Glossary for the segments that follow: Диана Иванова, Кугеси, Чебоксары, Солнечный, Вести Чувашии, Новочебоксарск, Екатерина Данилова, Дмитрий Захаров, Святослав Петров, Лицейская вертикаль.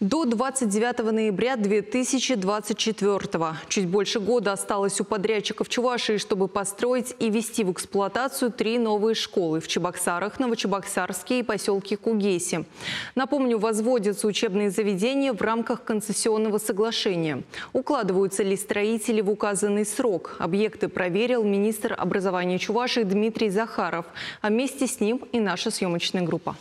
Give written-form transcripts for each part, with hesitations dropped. До 29 ноября 2024-го. Чуть больше года осталось у подрядчиков Чувашии, чтобы построить и ввести в эксплуатацию 3 новые школы в Чебоксарах, Новочебоксарске и поселке Кугеси. Напомню, возводятся учебные заведения в рамках концессионного соглашения. Укладываются ли строители в указанный срок? Объекты проверил министр образования Чувашии Дмитрий Захаров. А вместе с ним и наша съемочная группа.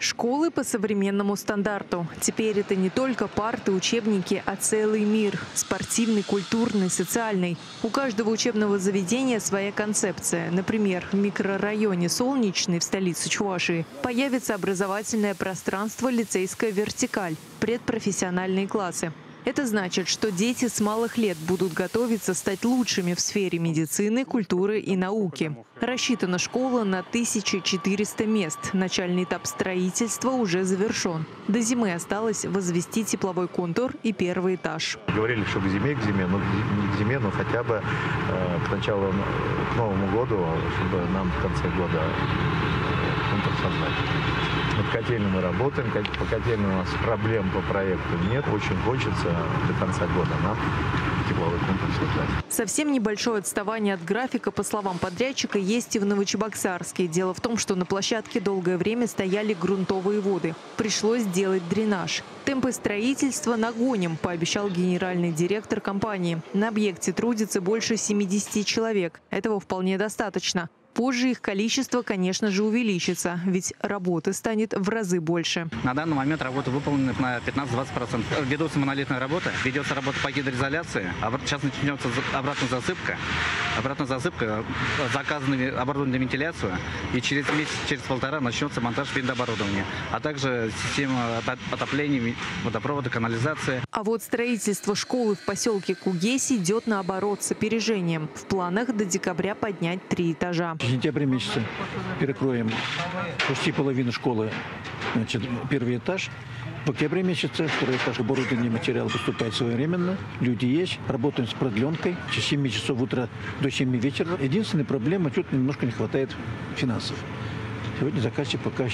Школы по современному стандарту. Теперь это не только парты, учебники, а целый мир. Спортивный, культурный, социальный. У каждого учебного заведения своя концепция. Например, в микрорайоне Солнечный в столице Чувашии появится образовательное пространство «Лицейская вертикаль» – предпрофессиональные классы. Это значит, что дети с малых лет будут готовиться стать лучшими в сфере медицины, культуры и науки. Рассчитана школа на 1400 мест. Начальный этап строительства уже завершен. До зимы осталось возвести тепловой контур и первый этаж. Говорили, что к зиме, но не к зиме, но хотя бы к началу, к Новому году, чтобы нам в конце года контур создать. Над котельной мы работаем, по котельной у нас проблем по проекту нет. Очень хочется до конца года нам тепловой комплекс создать. Совсем небольшое отставание от графика, по словам подрядчика, есть и в Новочебоксарске. Дело в том, что на площадке долгое время стояли грунтовые воды. Пришлось делать дренаж. Темпы строительства нагоним, пообещал генеральный директор компании. На объекте трудится больше 70 человек. Этого вполне достаточно. Позже их количество, конечно же, увеличится, ведь работы станет в разы больше. На данный момент работы выполнены на 15-20%. Ведутся монолитные работы, ведется работа по гидроизоляции, сейчас начнется обратная засыпка, заказанными оборудованием вентиляцию, и через месяц, через полтора начнется монтаж виндооборудования, а также система отопления, водопровода, канализации. А вот строительство школы в поселке Кугеси идет наоборот с опережением. В планах до декабря поднять 3 этажа. В сентябре месяце перекроем почти половину школы, значит, первый этаж. В октябре месяце второй этаж. Оборудование, материал поступает своевременно. Люди есть. Работаем с продленкой с 7 часов утра до 7 вечера. Единственная проблема, чуть немножко не хватает финансов. Сегодня заказчик пока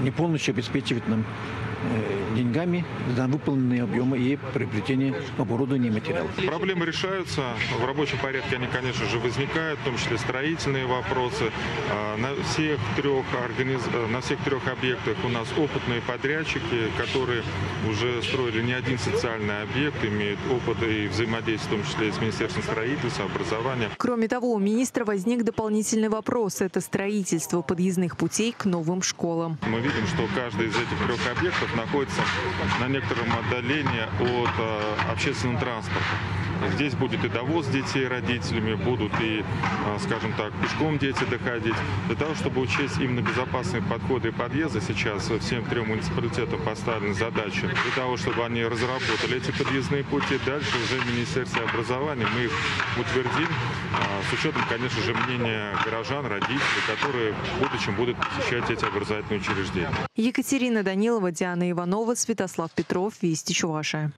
не полностью обеспечивает нам деньгами за выполненные объемы и приобретение оборудования и материалов. Проблемы решаются. В рабочем порядке они, конечно же, возникают, в том числе строительные вопросы. На всех трех объектах у нас опытные подрядчики, которые уже строили не один социальный объект, имеют опыт и взаимодействие, в том числе и с Министерством строительства, образования. Кроме того, у министра возник дополнительный вопрос. Это строительство подъездных путей к новым школам. Мы видим, что каждый из этих 3 объектов находится на некотором отдалении от общественного транспорта. Здесь будет и довоз детей родителями, будут и, скажем так, пешком дети доходить. Для того, чтобы учесть именно безопасные подходы и подъезды, сейчас всем 3 муниципалитетам поставлены задачи для того, чтобы они разработали эти подъездные пути. Дальше уже в Министерстве образования мы их утвердим, с учетом, конечно же, мнения горожан, родителей, которые в будущем будут посещать эти образовательные учреждения. Екатерина Данилова, Диана Иванова, Святослав Петров, Вести Чувашии.